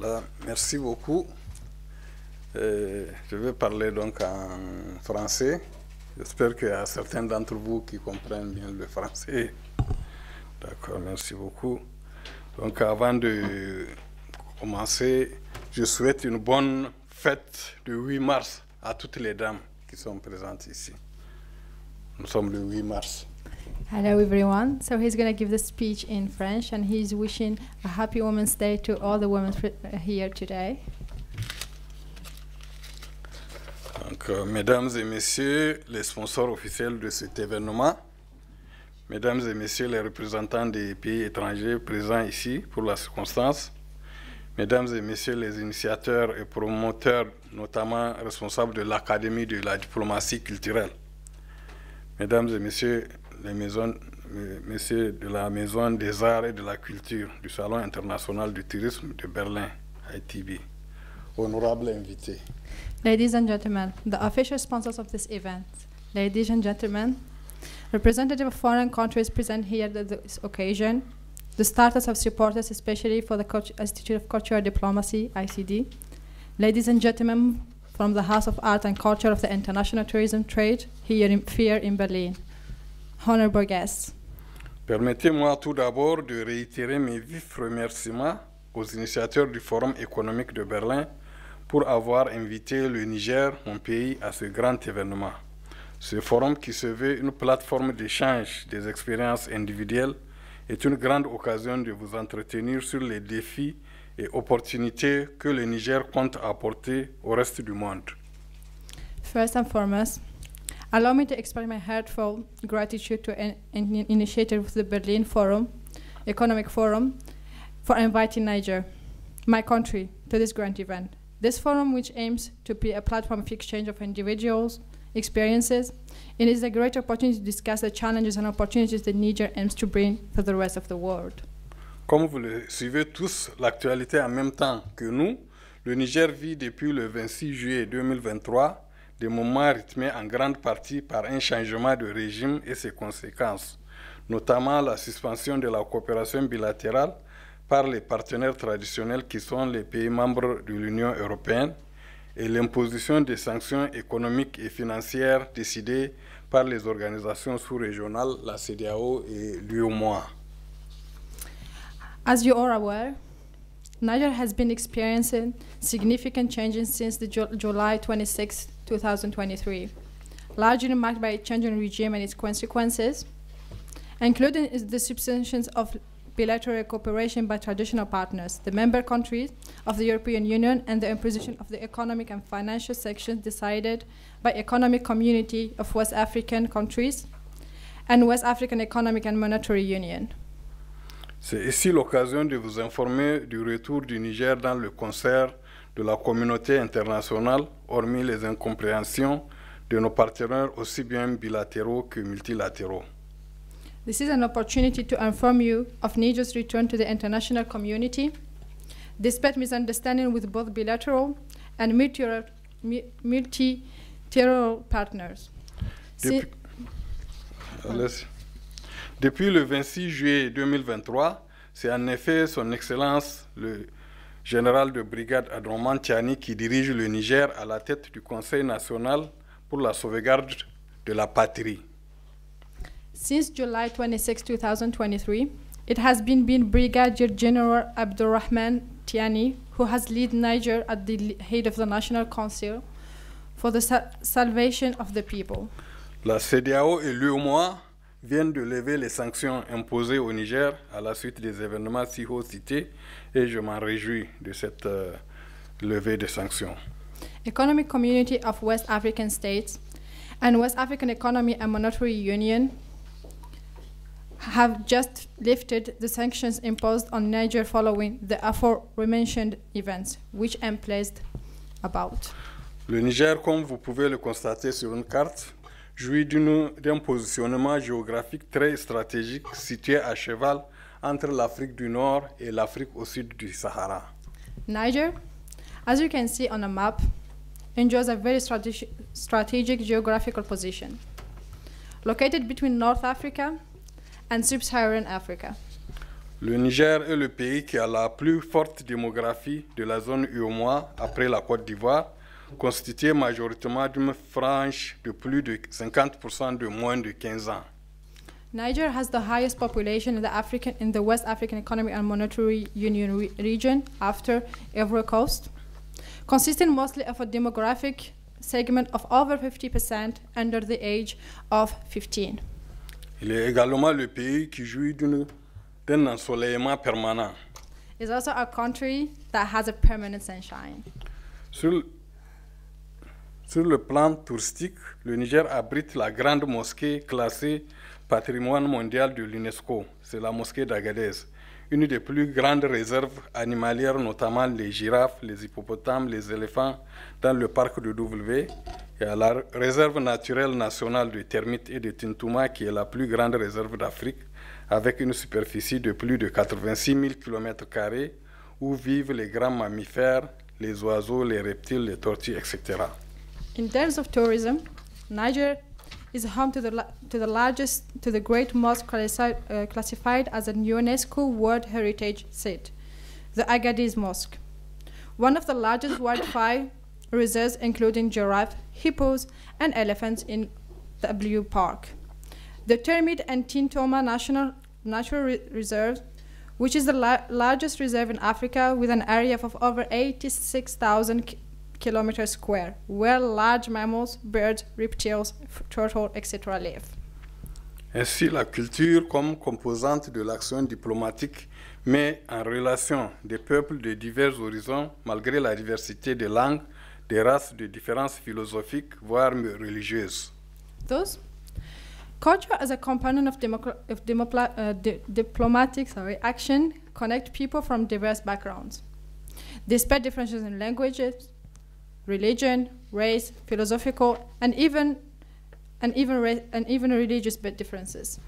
Voilà, merci beaucoup. Je vais parler donc en français. J'espère qu'il y a certains d'entre vous qui comprennent bien le français. D'accord, merci beaucoup. Donc avant de commencer, je souhaite une bonne fête du 8 mars à toutes les dames qui sont présentes ici. Nous sommes le 8 mars. Hello everyone. So he's going to give the speech in French and he's wishing a happy Women's Day to all the women here today. Donc, mesdames et messieurs, les sponsors officiels de cet événement, mesdames et messieurs les représentants des pays étrangers présents ici pour la circonstance, mesdames et messieurs les initiateurs et promoteurs, notamment responsables de l'Académie de la diplomatie culturelle, mesdames et messieurs messieurs de la Maison des Arts et de la Culture du Salon international du tourisme de Berlin, ITB. Honorables invités. Ladies and gentlemen, the official sponsors of this event. Ladies and gentlemen, representatives of foreign countries present here at this occasion. The starters of supporters, especially for the Institute of Cultural Diplomacy, ICD. Ladies and gentlemen, from the House of Art and Culture of the International Tourism Trade here in Berlin. Honorable guests. Permettez-moi tout d'abord de réitérer mes vifs remerciements aux initiateurs du Forum économique de Berlin pour avoir invité le Niger, mon pays, à ce grand événement. Ce forum qui se veut une plateforme d'échange des expériences individuelles est une grande occasion de vous entretenir sur les défis et opportunités que le Niger compte apporter au reste du monde. First and foremost, allow me to express my heartfelt gratitude to an initiator of the Berlin Economic Forum, for inviting Niger, my country, to this grand event. This forum, which aims to be a platform of exchange of individuals' experiences, it is a great opportunity to discuss the challenges and opportunities that Niger aims to bring to the rest of the world. Comme vous le suivez tous, l'actualité en même temps que nous, le Niger vit depuis le 26 juillet 2023 des moments rythmés en grande partie par un changement de régime et ses conséquences, notamment la suspension de la coopération bilatérale par les partenaires traditionnels qui sont les pays membres de l'Union européenne et l'imposition des sanctions économiques et financières décidées par les organisations sous-régionales, la CEDEAO et l'UEMOA. As you are aware, Niger has been experiencing significant changes since the July 26, 2023, largely marked by a changing regime and its consequences, including the suspension of bilateral cooperation by traditional partners, the member countries of the European Union, and the imposition of the economic and financial sections decided by Economic Community of West African Countries and West African Economic and Monetary Union. C'est ici l'occasion de vous informer du retour du Niger dans le concert de la communauté internationale, hormis les incompréhensions de nos partenaires aussi bien bilatéraux que multilatéraux. This is an opportunity to inform you of Niger's return to the international community, despite misunderstanding with both bilateral and multilateral partners. Depuis le 26 juillet 2023, c'est en effet son Excellence le général de brigade Abdourahman Tiani qui dirige le Niger à la tête du Conseil national pour la sauvegarde de la patrie. Since July 26, 2023, it has been Brigadier General Abdourahman Tiani who has led Niger at the head of the National Council for the Salvation of the People. La CEDEAO et l'UEMOA viennent de lever les sanctions imposées au Niger à la suite des événements si haut cités et je m'en réjouis de cette levée de sanctions. Economic Community of West African States and West African Economy and Monetary Union have just lifted the sanctions imposed on Niger following the aforementioned events, which I'm pleased about. Le Niger, comme vous pouvez le constater sur une carte, jouit d'un positionnement géographique très stratégique situé à cheval entre l'Afrique du Nord et l'Afrique au sud du Sahara. Niger, as you can see on a map, enjoys a very strategic geographical position. Located between North Africa and Sub-Saharan Africa. Le Niger est le pays qui a la plus forte démographie de la zone UEMOA après la Côte d'Ivoire, constituée majoritairement d'une frange de plus de 50% de moins de 15 ans. Niger has the highest population in the West African Economic and Monetary Union region after Ivory Coast, consisting mostly of a demographic segment of over 50% under the age of 15. Il est également le pays qui jouit d'un ensoleillement permanent. It's also a country that has a permanent sunshine. Sur le plan touristique, le Niger abrite la grande mosquée classée patrimoine mondial de l'UNESCO. C'est la mosquée d'Agadez, une des plus grandes réserves animalières, notamment les girafes, les hippopotames, les éléphants, dans le parc de W, et à la réserve naturelle nationale de Termit et de Tin Toumma, qui est la plus grande réserve d'Afrique, avec une superficie de plus de 86 000 km2, où vivent les grands mammifères, les oiseaux, les reptiles, les tortues, etc. In terms of tourism, Niger is home to the great mosque classified as a UNESCO World Heritage Site, the Agadez Mosque, one of the largest wildlife reserves, including giraffe, hippos, and elephants in the W Park. The Termit and Tin Toumma Natural Reserve, which is the largest reserve in Africa with an area of over 86,000 kilometers square, where large mammals, birds, reptiles, turtles, etc. live. Ainsi, la culture comme composante de l'action diplomatique met en relation des peuples de divers horizons malgré la diversité des langues, des races, des différences philosophiques, voire religieuses. Thus, culture as a component of diplomatic action connect people from diverse backgrounds. Despite differences in languages, religion, race, philosophical, and even religious differences.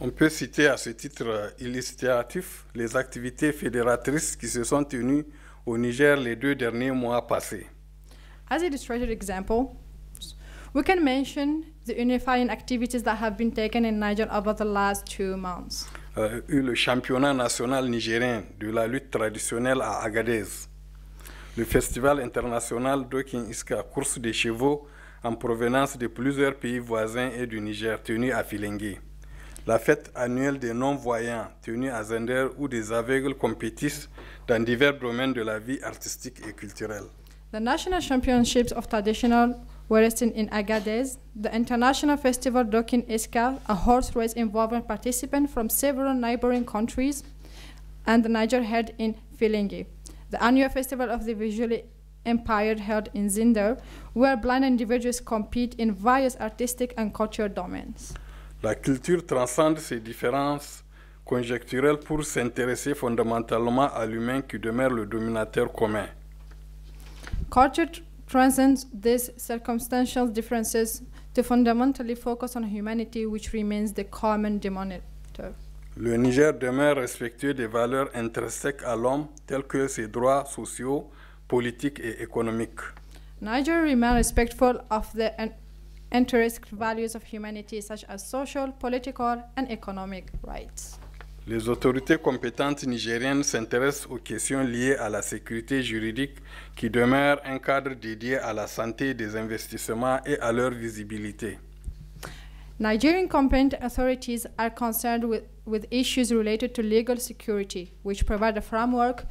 On peut citer à ce titre illustratif les activités fédératrices qui se sont tenues au Niger les deux derniers mois passés. As illustrated example, we can mention the unifying activities that have been taken in Niger over the last 2 months. Le championnat national nigérien de la lutte traditionnelle à Agadez, le festival international Dokin Iska, course des chevaux en provenance de plusieurs pays voisins et du Niger, tenu à Filingué, la fête annuelle des non-voyants, tenue à Zinder, où des aveugles compétissent dans divers domaines de la vie artistique et culturelle. The national championships of traditional wrestling in Agadez, the international festival Dokin Iska, a horse race involving participants from several neighboring countries, and the Niger held in Filingué, the annual festival of the visually impaired held in Zinder, where blind individuals compete in various artistic and cultural domains. La culture transcende ces différences conjecturelles pour s'intéresser fondamentalement à l'humain qui demeure le dominateur commun. Culture transcends these circumstantial differences to fundamentally focus on humanity, which remains the common denominator. Le Niger demeure respectueux des valeurs intrinsèques à l'homme, telles que ses droits sociaux, politiques et économiques. Niger remains respectful of the intrinsic values of humanity, such as social, political, and economic rights. Les autorités compétentes nigériennes s'intéressent aux questions liées à la sécurité juridique, qui demeure un cadre dédié à la santé des investissements et à leur visibilité. Nigerian competent authorities are concerned with issues related to legal security, which provide a framework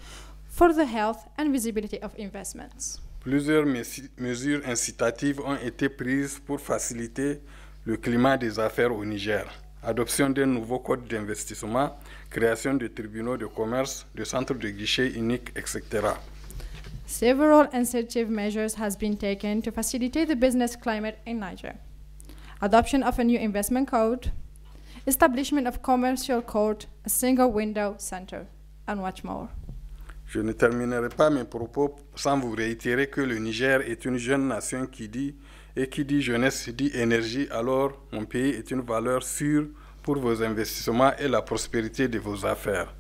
for the health and visibility of investments. Plusieurs mesures incitatives ont été prises pour faciliter le climat des affaires au Niger. Adoption d'un nouveau code d'investissement, création de tribunaux de commerce, de centres de guichet unique, etc. Several incentive measures has been taken to facilitate the business climate in Niger. Adoption of a new investment code, establishment of commercial court, a single window center, and much more. Je ne terminerai pas mes propos sans vous réitérer que le Niger est une jeune nation qui dit, et qui dit jeunesse dit énergie, alors mon pays est une valeur sûre pour vos investissements et la prospérité de vos affaires.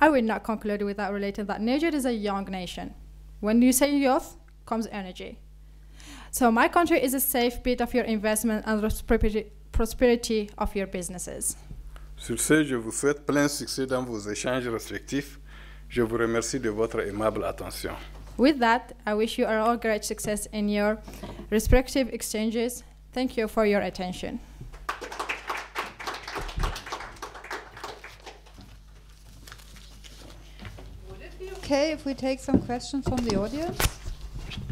I will not conclude without relating that Niger is a young nation. When you say youth, comes energy. So my country is a safe bet of your investment and prosperity of your businesses. Sur ce, je vous souhaite plein succès dans vos échanges respectifs. Je vous remercie de votre aimable attention. With that, I wish you all great success in your respective exchanges. Thank you for your attention. Would it be okay if we take some questions from the audience?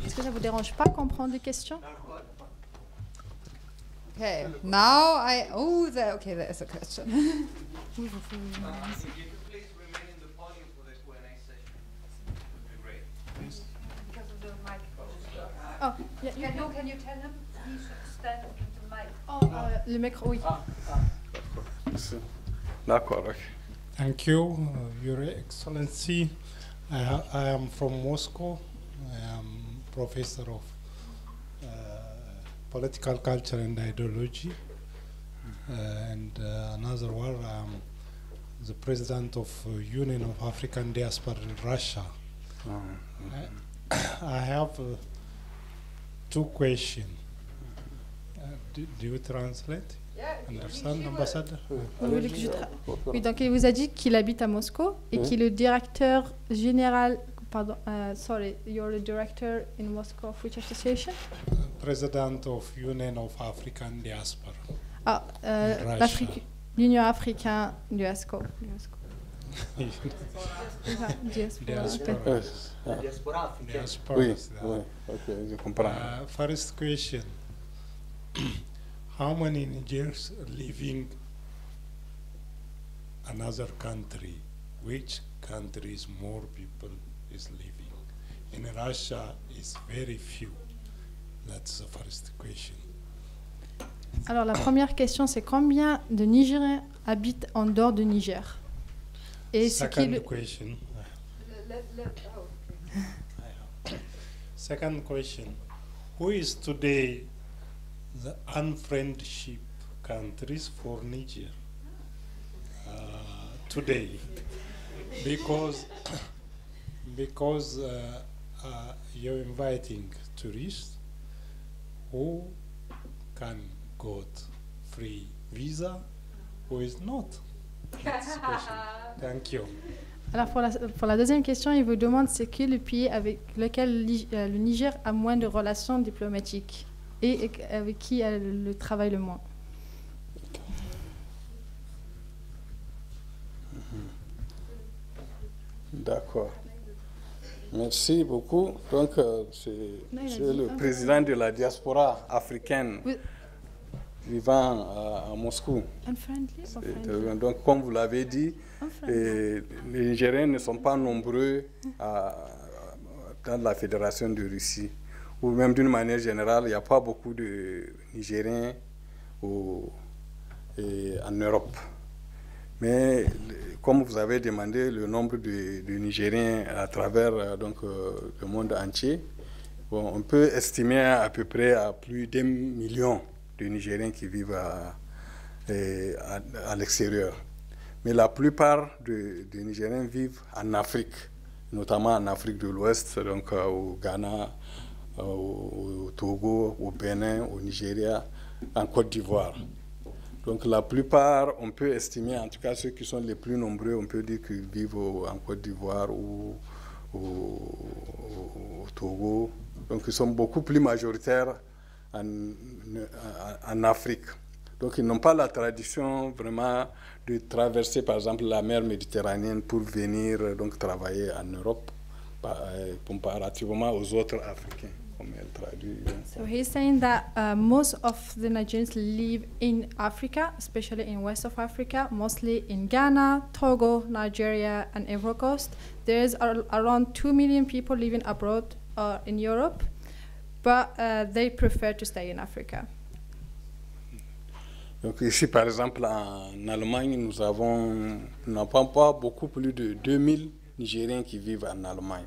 Est-ce que ça vous dérange pas qu'on prend des questions? Okay, now I... Oh, there, okay, there is a question. Would you please remain in the podium for the Q&A session? Would be great. Because of the microphone. Oh, yeah, you can you tell him he should stand into the mic? Oh, le micro, oui. D'accord, okay. Thank you, Your Excellency. I am from Moscow. I am professor of... political culture and ideology, and another one, the president of Union of African Diaspora in Russia. I have two questions. Do you translate? Understand, ambassadeur? Oui, donc il vous a dit qu'il habite à Moscou et qu'il est le directeur général. Pardon, sorry, you're the director in Moscow of which association? President of Union of African Diaspora. Ah, l'Union africaine diaspora. Diaspora. Oui, okay, je comprends. First question: how many Nigerians living another country? Which country is more people is living? In Russia, is very few. That's the first question. Alors la première question, c'est combien de Nigériens habitent en dehors du Niger? Et second question. Second question. Who is today the unfriendship countries for Niger? Today, because you're inviting tourists who can got free visa, who is not. Thank you. Alors pour la deuxième question, il vous demande c'est qui le pays avec lequel le Niger a moins de relations diplomatiques et avec qui elle le travaille le moins. D'accord. Merci beaucoup. Donc, c'est le président de la diaspora africaine vivant à Moscou. Donc, comme vous l'avez dit, les Nigériens ne sont pas nombreux dans la Fédération de Russie. Ou même d'une manière générale, il n'y a pas beaucoup de Nigériens en Europe. Mais comme vous avez demandé le nombre de Nigériens à travers le monde entier, bon, on peut estimer à peu près à plus d'un million de Nigériens qui vivent à l'extérieur. Mais la plupart des Nigériens vivent en Afrique, notamment en Afrique de l'Ouest, donc au Ghana, au Togo, au Bénin, au Nigeria, en Côte d'Ivoire. Donc la plupart, on peut estimer, en tout cas ceux qui sont les plus nombreux, on peut dire qu'ils vivent en Côte d'Ivoire ou au Togo. Donc ils sont beaucoup plus majoritaires en Afrique. Donc ils n'ont pas la tradition vraiment de traverser par exemple la mer Méditerranée pour venir donc, travailler en Europe comparativement aux autres Africains. So he's saying that most of the Nigerians live in Africa, especially in west of Africa, mostly in Ghana, Togo, Nigeria, and Ivory Coast. There's around 2 million people living abroad in Europe, but they prefer to stay in Africa. Donc ici, par exemple, en Allemagne, nous n'avons pas beaucoup plus de 2000 Nigériens qui vivent en Allemagne,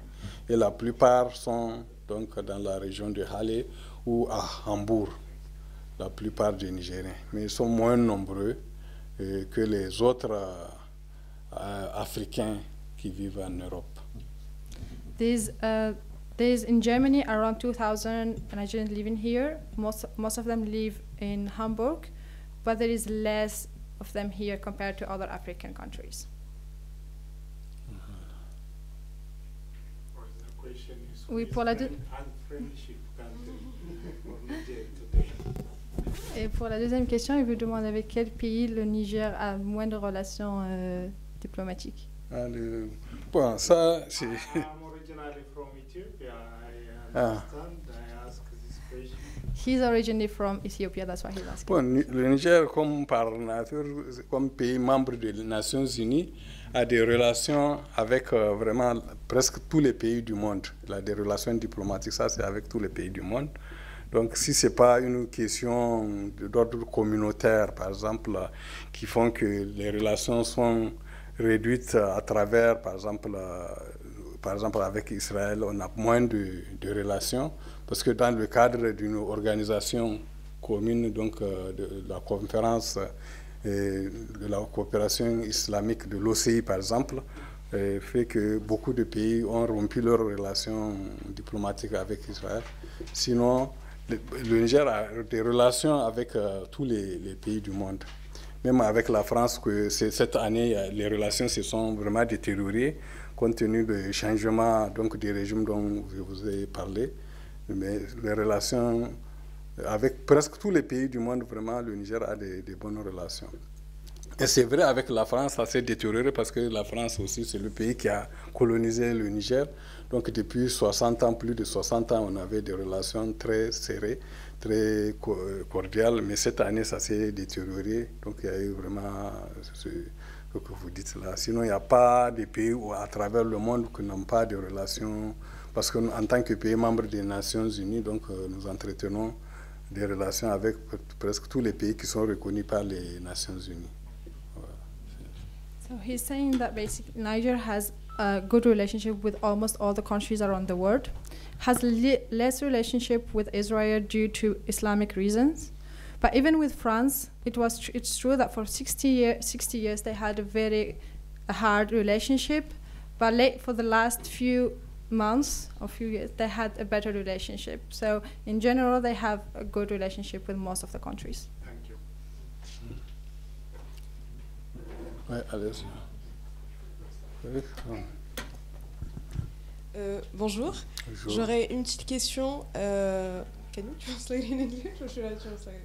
et la plupart sont donc dans la région de Halle ou à Hambourg, la plupart des Nigériens. Mais ils sont moins nombreux que les autres Africains qui vivent en Europe. There's in Germany around 2,000 Nigerians living here. Most of them live in Hamburg, but there is less of them here compared to other African countries. Oui, pour la deuxième question, il vous demande avec quel pays le Niger a moins de relations diplomatiques. Bon, ça, c'est... He's originally from Ethiopia, that's why he's asking. Bon, le Niger, comme par nature, comme pays membre des Nations Unies, a des relations avec vraiment presque tous les pays du monde. Il a des relations diplomatiques, ça c'est avec tous les pays du monde. Donc si ce n'est pas une question d'ordre communautaire, par exemple, qui font que les relations sont réduites à travers, par exemple avec Israël, on a moins de relations, parce que dans le cadre d'une organisation commune, donc de la conférence de la coopération islamique de l'OCI, par exemple, fait que beaucoup de pays ont rompu leurs relations diplomatiques avec Israël. Sinon, le Niger a des relations avec tous les pays du monde. Même avec la France, que cette année, les relations se sont vraiment détériorées compte tenu du changement donc, des régimes dont je vous ai parlé. Mais les relations avec presque tous les pays du monde, vraiment, le Niger a des bonnes relations. Et c'est vrai, avec la France, ça s'est détérioré parce que la France aussi, c'est le pays qui a colonisé le Niger. Donc depuis 60 ans, plus de 60 ans, on avait des relations très serrées, très cordiales. Mais cette année, ça s'est détérioré. Donc il y a eu vraiment ce que vous dites là. Sinon, il n'y a pas de pays à travers le monde qui n'ont pas de relations. Parce qu'en tant que pays membre des Nations Unies, donc, nous entretenons des relations avec presque tous les pays qui sont reconnus par les Nations Unies. Voilà. So he's saying that basically Niger has a good relationship with almost all the countries around the world, has less relationship with Israel due to Islamic reasons, but even with France, it's true that for 60 years they had a very hard relationship, but for the last few months or few years they had a better relationship. So in general they have a good relationship with most of the countries. Thank you. Bonjour. J'aurais une petite question. Can you translate in English or should I translate?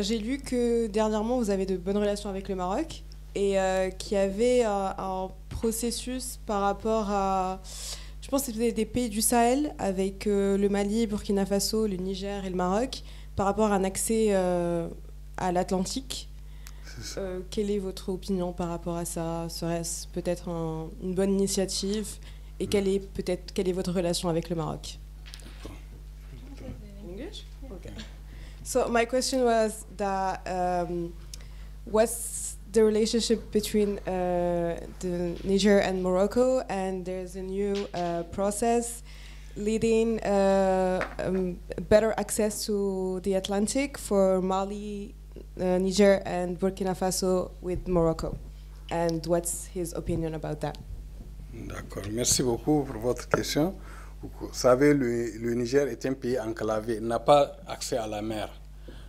J'ai lu que dernièrement vous avez de bonnes relations avec le Maroc et qu'il y avait un processus par rapport à, je pense que c'était des pays du Sahel avec le Mali, Burkina Faso, le Niger et le Maroc, par rapport à un accès à l'Atlantique. Quelle est votre opinion par rapport à ça? Serait-ce peut-être une bonne initiative? Et quelle est votre relation avec le Maroc? English? Okay. So my question was that what's the relationship between the Niger and Morocco, and there's a new process leading better access to the Atlantic for Mali, Niger and Burkina Faso with Morocco, and what's his opinion about that? D'accord, merci beaucoup pour votre question. Vous savez, le Niger est un pays enclavé, il n'a pas accès à la mer.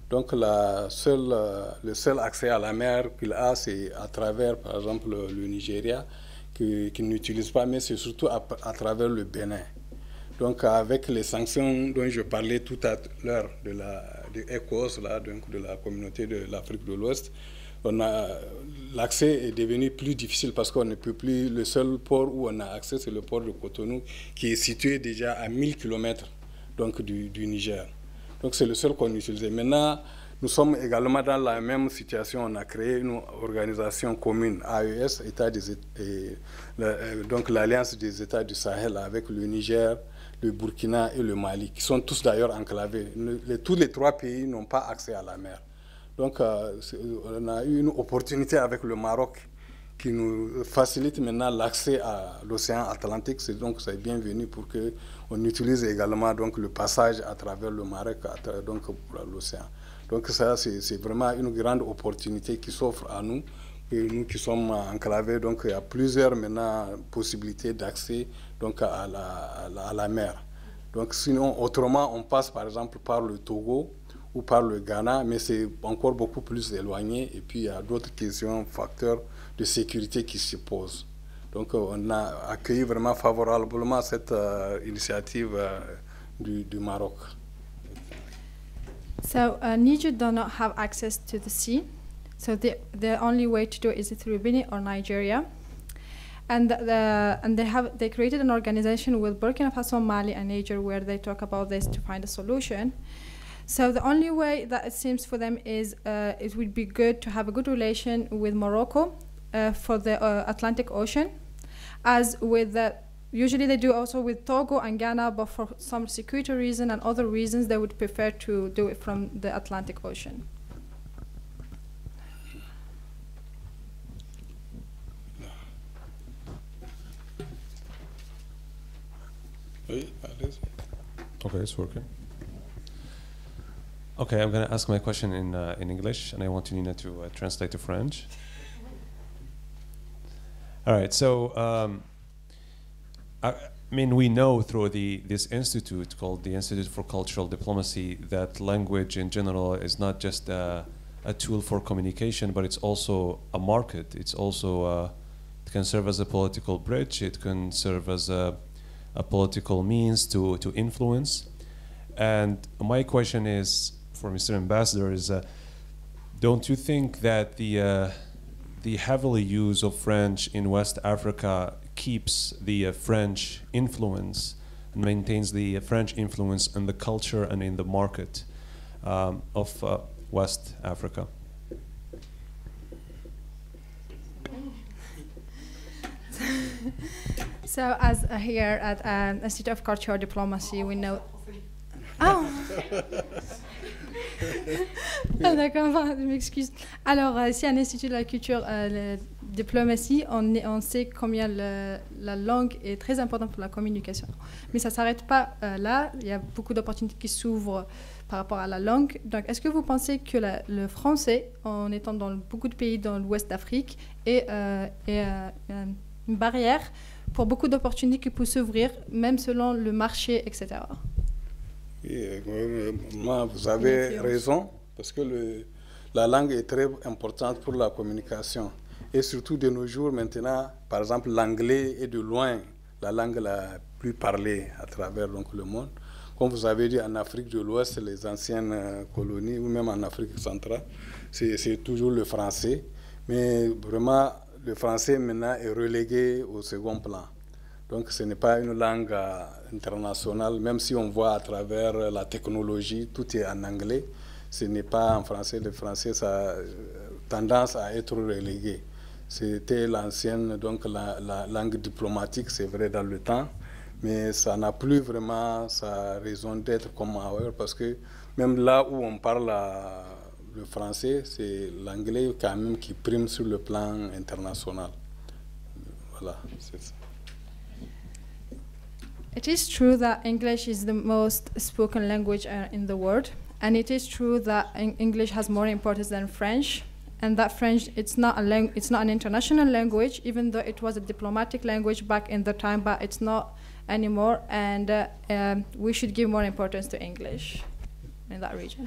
Donc le seul accès à la mer qu'il a, c'est à travers, par exemple, le Nigeria, qu'il n'utilise pas, mais c'est surtout à travers le Bénin. Donc avec les sanctions dont je parlais tout à l'heure de ECOWAS, donc de la communauté de l'Afrique de l'Ouest, l'accès est devenu plus difficile parce qu'on ne peut plus, le seul port où on a accès, c'est le port de Cotonou, qui est situé déjà à 1000 km donc, du Niger. Donc c'est le seul qu'on utilisait. Maintenant, nous sommes également dans la même situation. On a créé une organisation commune, AES, donc l'Alliance des États du Sahel avec le Niger, le Burkina et le Mali, qui sont tous d'ailleurs enclavés. Tous les trois pays n'ont pas accès à la mer. Donc on a eu une opportunité avec le Maroc qui nous facilite maintenant l'accès à l'océan Atlantique. C'est donc bienvenu pour que on utilise également donc le passage à travers le Maroc, donc l'océan. Donc ça c'est vraiment une grande opportunité qui s'offre à nous et nous qui sommes enclavés. Donc il y a plusieurs maintenant possibilités d'accès donc à la mer. Donc sinon autrement on passe par exemple par le Togo ou par le Ghana, mais c'est encore beaucoup plus éloigné. Et puis il y a d'autres questions, facteurs de sécurité qui s'y posent. Donc on a accueilli vraiment favorablement cette initiative du Maroc. So Niger does not have access to the sea, so the only way to do it is through Benin or Nigeria. And they created an organization with Burkina Faso, Mali, and Niger where they talk about this to find a solution. So the only way that it seems for them is it would be good to have a good relation with Morocco for the Atlantic Ocean, as with the, usually they do also with Togo and Ghana, but for some security reason and other reasons they would prefer to do it from the Atlantic Ocean. Okay, it's working. Okay, I'm going to ask my question in English, and I want Nina to translate to French. All right, so I mean, we know through this institute called the Institute for Cultural Diplomacy that language in general is not just a tool for communication, but it's also a market. It's also it can serve as a political bridge. It can serve as a political means to influence. And my question is for Mr. Ambassador is, don't you think that the heavily use of French in West Africa keeps the French influence and maintains the French influence in the culture and in the market of West Africa? So as here at Institute of Cultural Diplomacy, we know. Ah. D'accord, je m'excuse. Alors, ici à l'Institut de la Culture, la diplomatie, on sait combien la langue est très importante pour la communication. Mais ça ne s'arrête pas là. Il y a beaucoup d'opportunités qui s'ouvrent par rapport à la langue. Donc, est-ce que vous pensez que le français, en étant dans beaucoup de pays dans l'Ouest d'Afrique, est une barrière pour beaucoup d'opportunités qui peuvent s'ouvrir, même selon le marché, etc.? Oui, moi, vous avez raison, parce que la langue est très importante pour la communication. Et surtout de nos jours, maintenant, par exemple, l'anglais est de loin la langue la plus parlée à travers donc, le monde. Comme vous avez dit, en Afrique de l'Ouest, les anciennes colonies, ou même en Afrique centrale, c'est toujours le français. Mais vraiment, le français maintenant est relégué au second plan. Donc ce n'est pas une langue internationale, même si on voit à travers la technologie, tout est en anglais, ce n'est pas en français. Le français ça a tendance à être relégué. C'était l'ancienne, donc la langue diplomatique, c'est vrai dans le temps, mais ça n'a plus vraiment sa raison d'être comme ailleurs, parce que même là où on parle le français, c'est l'anglais quand même qui prime sur le plan international. Voilà, c'est ça. It is true that English is the most spoken language in the world, and it is true that English has more importance than French, and that French it's not an international language, even though it was a diplomatic language back in the time, but it's not anymore, and we should give more importance to English in that region.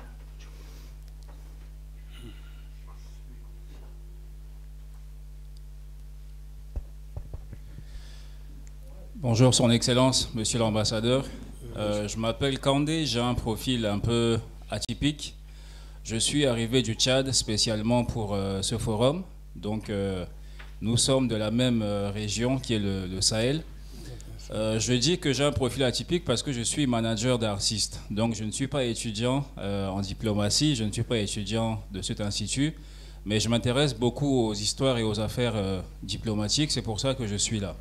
Bonjour Son Excellence, Monsieur l'Ambassadeur. Je m'appelle Kandé, j'ai un profil un peu atypique. Je suis arrivé du Tchad spécialement pour ce forum. Donc nous sommes de la même région qui est le Sahel. Je dis que j'ai un profil atypique parce que je suis manager d'artistes. Donc je ne suis pas étudiant en diplomatie, je ne suis pas étudiant de cet institut, mais je m'intéresse beaucoup aux histoires et aux affaires diplomatiques. C'est pour ça que je suis là.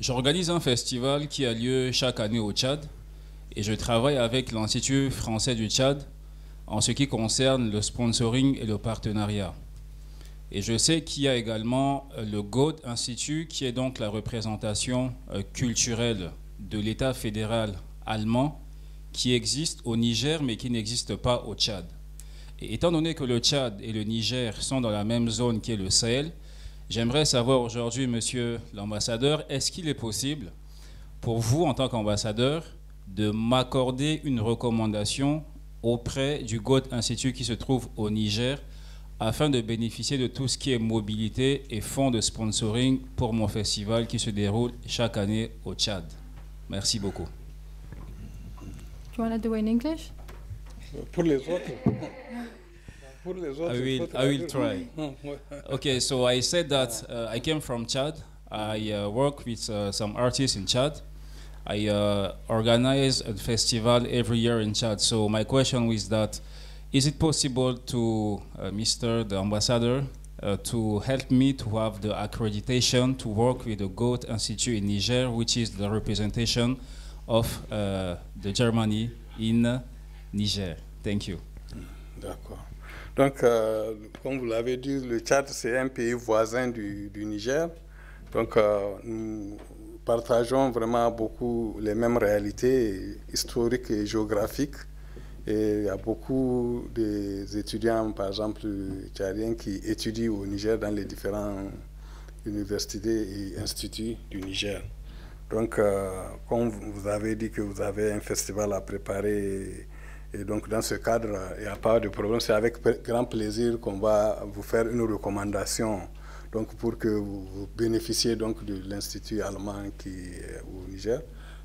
J'organise un festival qui a lieu chaque année au Tchad et je travaille avec l'Institut français du Tchad en ce qui concerne le sponsoring et le partenariat. Et je sais qu'il y a également le Goethe-Institut qui est donc la représentation culturelle de l'État fédéral allemand qui existe au Niger mais qui n'existe pas au Tchad. Et étant donné que le Tchad et le Niger sont dans la même zone qui est le Sahel, j'aimerais savoir aujourd'hui, Monsieur l'Ambassadeur, est-ce qu'il est possible pour vous, en tant qu'ambassadeur, de m'accorder une recommandation auprès du Goethe-Institut qui se trouve au Niger afin de bénéficier de tout ce qui est mobilité et fonds de sponsoring pour mon festival qui se déroule chaque année au Tchad. Merci beaucoup. Do you want to do it in English? I will try. Okay, so I said that I came from Chad. I work with some artists in Chad. I organize a festival every year in Chad. So my question is that, is it possible to Mr. the Ambassador to help me to have the accreditation to work with the Goethe-Institut in Niger, which is the representation of the Germany in Niger? Thank you. D'accord. Donc, comme vous l'avez dit, le Tchad, c'est un pays voisin du Niger. Donc, nous partageons vraiment beaucoup les mêmes réalités historiques et géographiques. Et il y a beaucoup d'étudiants, par exemple, tchadiens, qui étudient au Niger dans les différentes universités et instituts du Niger. Donc, comme vous avez dit que vous avez un festival à préparer, et donc dans ce cadre, il n'y a pas de problème. C'est avec grand plaisir qu'on va vous faire une recommandation donc, pour que vous bénéficiez donc, de l'Institut allemand qui est au Niger.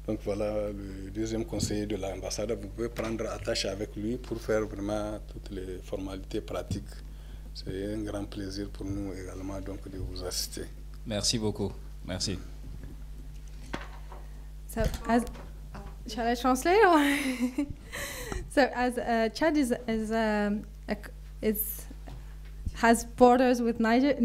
Donc voilà, le deuxième conseiller de l'ambassade, vous pouvez prendre attache avec lui pour faire vraiment toutes les formalités pratiques. C'est un grand plaisir pour nous également donc, de vous assister. Merci beaucoup. Merci. So, shall I translate? Or so, as Chad has borders with Niger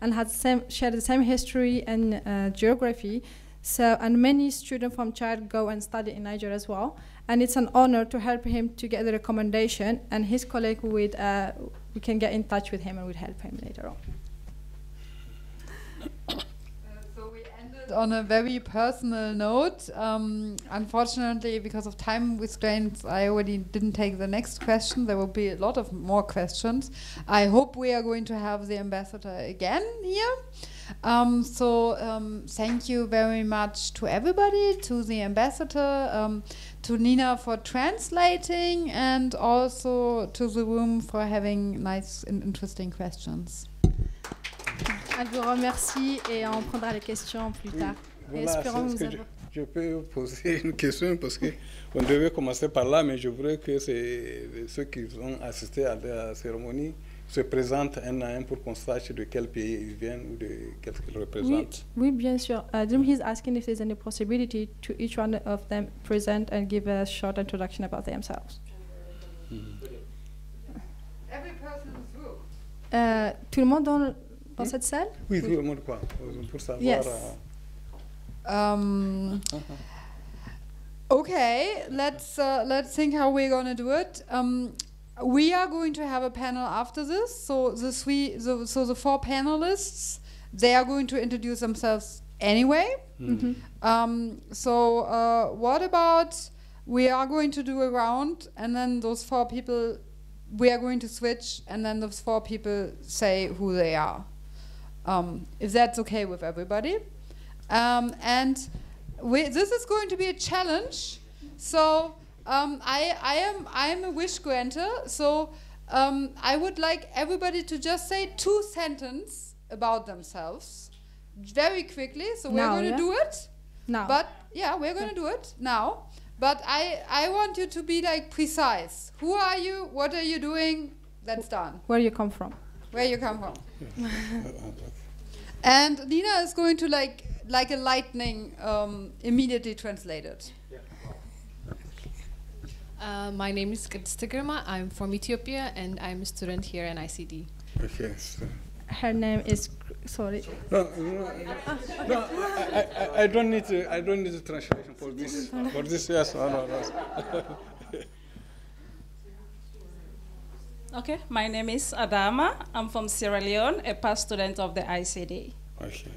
and has shared the same history and geography. So, and many students from Chad go and study in Niger as well. And it's an honor to help him to get the recommendation. And his colleague, we can get in touch with him and we'll help him later on. So we ended on a very personal note. Unfortunately, because of time restraints, I already didn't take the next question. There will be a lot of more questions. I hope we are going to have the ambassador again here. Thank you very much to everybody, to the ambassador, to Nina for translating, and also to the room for having nice and interesting questions. Elle vous remercie et on prendra les questions plus tard. Et voilà, espérons vous avoir... je peux poser une question parce qu'on devait commencer par là, mais je voudrais que ceux qui ont assisté à la cérémonie se présentent un à un pour qu'on sache de quel pays ils viennent ou de qu'est-ce qu'ils représentent. Oui, bien sûr. He's asking if there's any possibility to each one of them present and give a short introduction about themselves. Every person in this room. Tout le monde dans cette salle? Oui, tout le monde quoi, pour savoir. Yes. Okay, let's think how we're gonna do it. We are going to have a panel after this, so the four panelists, they are going to introduce themselves anyway. Mm-hmm. What about, we are going to do a round, and then those four people, we are going to switch, and then those four people say who they are. If that's okay with everybody. This is going to be a challenge, so I am a wish granter, so I would like everybody to just say 2 sentences about themselves very quickly. So we're going to do it now. But yeah, we're going to do it now. But I want you to be like precise. Who are you? What are you doing? That's done. Where you come from? Where you come from? And Nina is going to like a lightning immediately translated. Yeah. My name is Gutstegrima. I'm from Ethiopia and I'm a student here in ICD. Okay. Her name is sorry. No, I don't need to. I don't need a translation for this. For this, yes. No. Okay. My name is Adama. I'm from Sierra Leone, a past student of the ICD. Okay.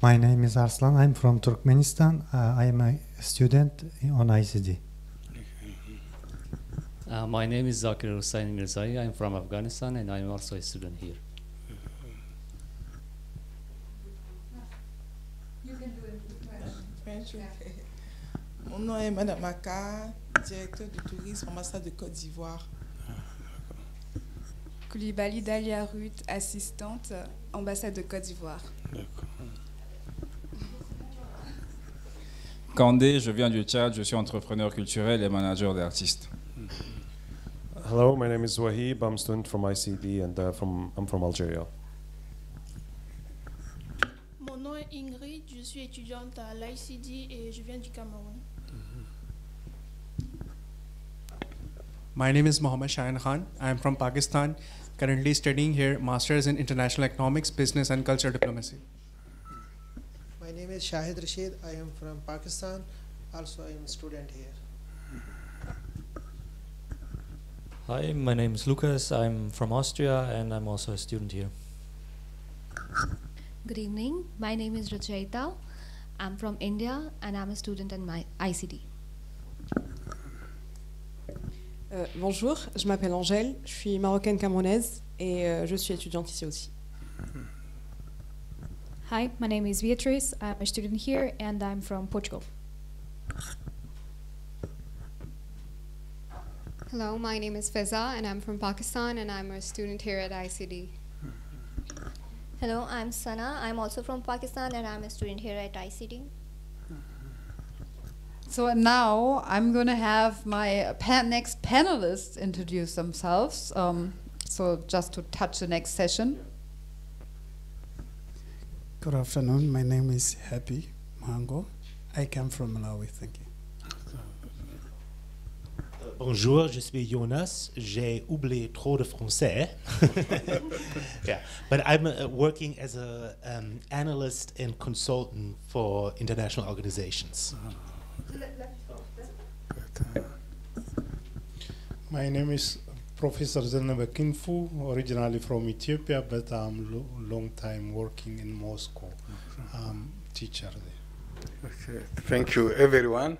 My name is Arslan. I'm from Turkmenistan. I am a student on ICD. My name is Zakir Hussain Mirzai. I'm from Afghanistan and I'm also a student here. You can do it. Mon nom est Madame Maka, directeur du tourisme, ambassade de Côte d'Ivoire. Koulibaly Dalia Ruth, assistante, ambassade de Côte d'Ivoire. Kandé, je viens du Tchad, je suis entrepreneur culturel et manager d'artistes. Hello, my name is Wahib, I'm a student from ICD and I'm from Algeria. Mon nom est Ingrid, je suis étudiante à l'ICD et je viens du Cameroun. My name is Mohammed Shahin Khan, I'm from Pakistan, currently studying here Masters in International Economics, Business and Cultural Diplomacy. My name is Shahid Rashid, I am from Pakistan, also I am a student here. Hi, my name is Lucas, I'm from Austria and I'm also a student here. Good evening, my name is Ruchaita, I'm from India and I'm a student at my ICD. Bonjour, je m'appelle Angèle, je suis marocaine camerounaise et je suis étudiante ici aussi. Hi, my name is Beatrice, I'm a student here and I'm from Portugal. Hello, my name is Feza and I'm from Pakistan and I'm a student here at ICD. Hello, I'm Sana. I'm also from Pakistan and I'm a student here at ICD. So now I'm going to have my next panelists introduce themselves. So just to touch the next session. Good afternoon, my name is Happy Mango. I come from Malawi, thank you. Bonjour, je suis Jonas. J'ai oublié trop de français. Yeah. But I'm working as an analyst and consultant for international organizations. My name is Professor Zainab Akinfu, originally from Ethiopia, but I'm long time working in Moscow. I'm a teacher there. Okay. Thank you, everyone.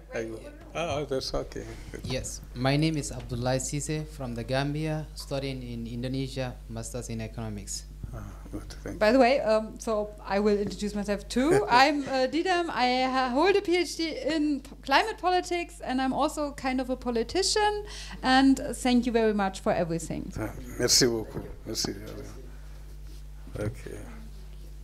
Oh, that's okay. Yes, my name is Abdullahi Sise from the Gambia, studying in Indonesia, Masters in Economics. Ah, good, by the way, so I will introduce myself too. I'm Didem, I hold a PhD in climate politics and I'm also kind of a politician, and thank you very much for everything. Merci beaucoup. Merci. Okay.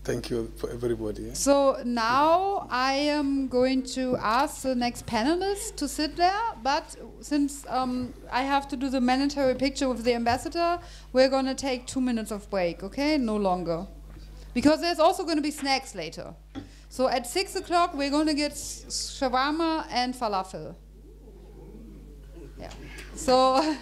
Thank you for everybody. So now I am going to ask the next panelist to sit there, but since I have to do the mandatory picture with the ambassador, we're going to take 2 minutes of break, okay? No longer. Because there's also going to be snacks later. So at 6 o'clock, we're going to get shawarma and falafel. Yeah. So.